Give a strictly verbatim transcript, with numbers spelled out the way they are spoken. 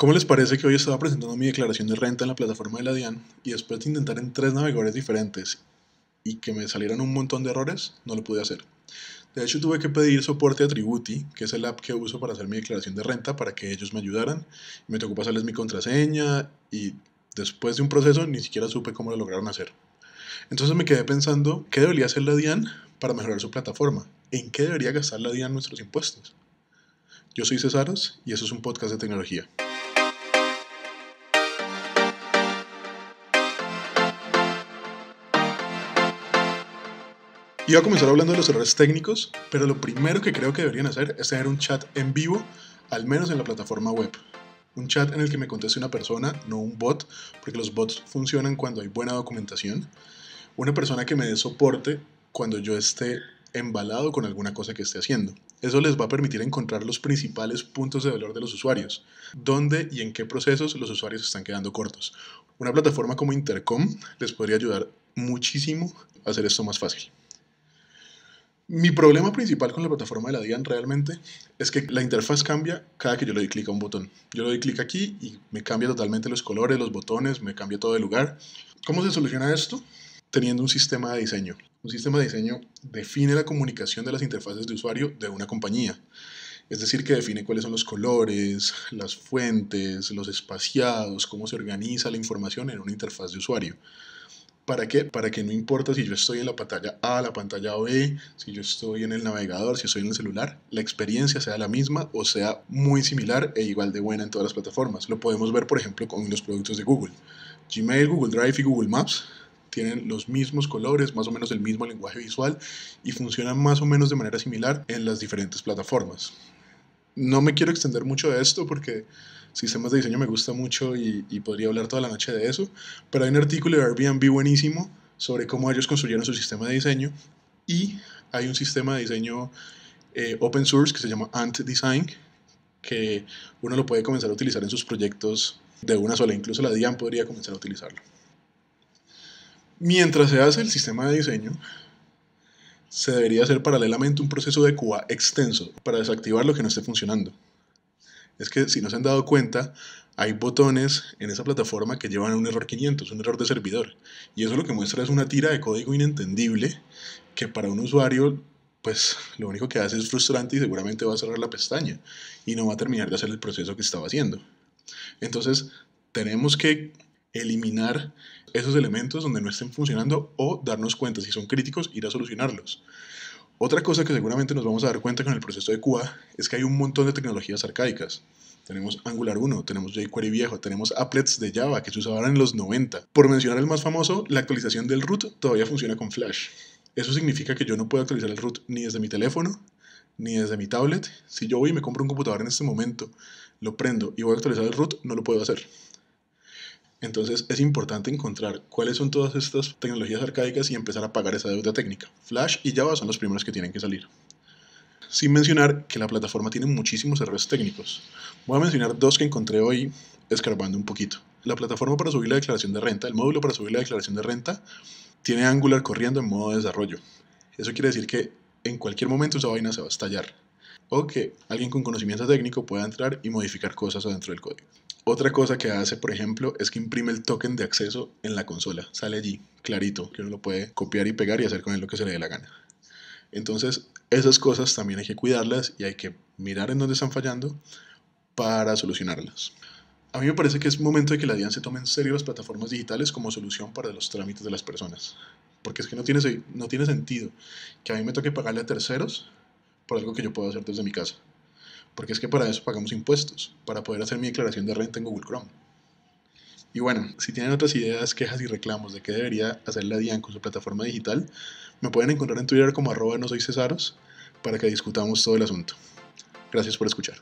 ¿Cómo les parece que hoy estaba presentando mi declaración de renta en la plataforma de la DIAN y después de intentar en tres navegadores diferentes y que me salieran un montón de errores, no lo pude hacer? De hecho, tuve que pedir soporte a Tributi, que es el app que uso para hacer mi declaración de renta, para que ellos me ayudaran. Me tocó pasarles mi contraseña y después de un proceso ni siquiera supe cómo lo lograron hacer. Entonces me quedé pensando, ¿qué debería hacer la DIAN para mejorar su plataforma? ¿En qué debería gastar la DIAN nuestros impuestos? Yo soy Cesaros y eso es un podcast de tecnología. Iba a comenzar hablando de los errores técnicos, pero lo primero que creo que deberían hacer es tener un chat en vivo, al menos en la plataforma web. Un chat en el que me conteste una persona, no un bot, porque los bots funcionan cuando hay buena documentación. Una persona que me dé soporte cuando yo esté embalado con alguna cosa que esté haciendo. Eso les va a permitir encontrar los principales puntos de dolor de los usuarios, dónde y en qué procesos los usuarios están quedando cortos. Una plataforma como Intercom les podría ayudar muchísimo a hacer esto más fácil. Mi problema principal con la plataforma de la DIAN realmente es que la interfaz cambia cada que yo le doy clic a un botón. Yo le doy clic aquí y me cambia totalmente los colores, los botones, me cambia todo de lugar. ¿Cómo se soluciona esto? Teniendo un sistema de diseño. Un sistema de diseño define la comunicación de las interfaces de usuario de una compañía. Es decir, que define cuáles son los colores, las fuentes, los espaciados, cómo se organiza la información en una interfaz de usuario. ¿Para qué? Para que no importa si yo estoy en la pantalla A, la pantalla B, si yo estoy en el navegador, si estoy en el celular, la experiencia sea la misma o sea muy similar e igual de buena en todas las plataformas. Lo podemos ver, por ejemplo, con los productos de Google. Gmail, Google Drive y Google Maps tienen los mismos colores, más o menos el mismo lenguaje visual y funcionan más o menos de manera similar en las diferentes plataformas. No me quiero extender mucho de esto porque sistemas de diseño me gusta mucho y, y podría hablar toda la noche de eso, pero hay un artículo de Airbnb buenísimo sobre cómo ellos construyeron su sistema de diseño y hay un sistema de diseño eh, open source que se llama Ant Design que uno lo puede comenzar a utilizar en sus proyectos de una sola, incluso la DIAN podría comenzar a utilizarlo. Mientras se hace el sistema de diseño, se debería hacer paralelamente un proceso de Q A extenso para desactivar lo que no esté funcionando. Es que si no se han dado cuenta, hay botones en esa plataforma que llevan a un error quinientos, un error de servidor. Y eso lo que muestra es una tira de código inentendible que para un usuario, pues lo único que hace es frustrante y seguramente va a cerrar la pestaña y no va a terminar de hacer el proceso que estaba haciendo. Entonces, tenemos que eliminar esos elementos donde no estén funcionando o darnos cuenta, si son críticos, ir a solucionarlos. Otra cosa que seguramente nos vamos a dar cuenta con el proceso de Q A es que hay un montón de tecnologías arcaicas. Tenemos Angular uno, tenemos jQuery viejo, tenemos applets de Java que se usaban en los noventa. Por mencionar el más famoso, la actualización del root todavía funciona con Flash. Eso significa que yo no puedo actualizar el root ni desde mi teléfono, ni desde mi tablet. Si yo voy y me compro un computador en este momento, lo prendo y voy a actualizar el root, no lo puedo hacer. Entonces es importante encontrar cuáles son todas estas tecnologías arcaicas y empezar a pagar esa deuda técnica. Flash y Java son los primeros que tienen que salir. Sin mencionar que la plataforma tiene muchísimos errores técnicos. Voy a mencionar dos que encontré hoy escarbando un poquito. La plataforma para subir la declaración de renta, el módulo para subir la declaración de renta, tiene Angular corriendo en modo de desarrollo. Eso quiere decir que en cualquier momento esa vaina se va a estallar. O que alguien con conocimiento técnico pueda entrar y modificar cosas adentro del código. Otra cosa que hace, por ejemplo, es que imprime el token de acceso en la consola. Sale allí, clarito, que uno lo puede copiar y pegar y hacer con él lo que se le dé la gana. Entonces, esas cosas también hay que cuidarlas y hay que mirar en dónde están fallando para solucionarlas. A mí me parece que es momento de que la DIAN se tome en serio las plataformas digitales como solución para los trámites de las personas. Porque es que no tiene, no tiene sentido que a mí me toque pagarle a terceros por algo que yo puedo hacer desde mi casa. Porque es que para eso pagamos impuestos, para poder hacer mi declaración de renta en Google Chrome. Y bueno, si tienen otras ideas, quejas y reclamos de qué debería hacer la DIAN con su plataforma digital, me pueden encontrar en Twitter como arroba nosoycesaros para que discutamos todo el asunto. Gracias por escuchar.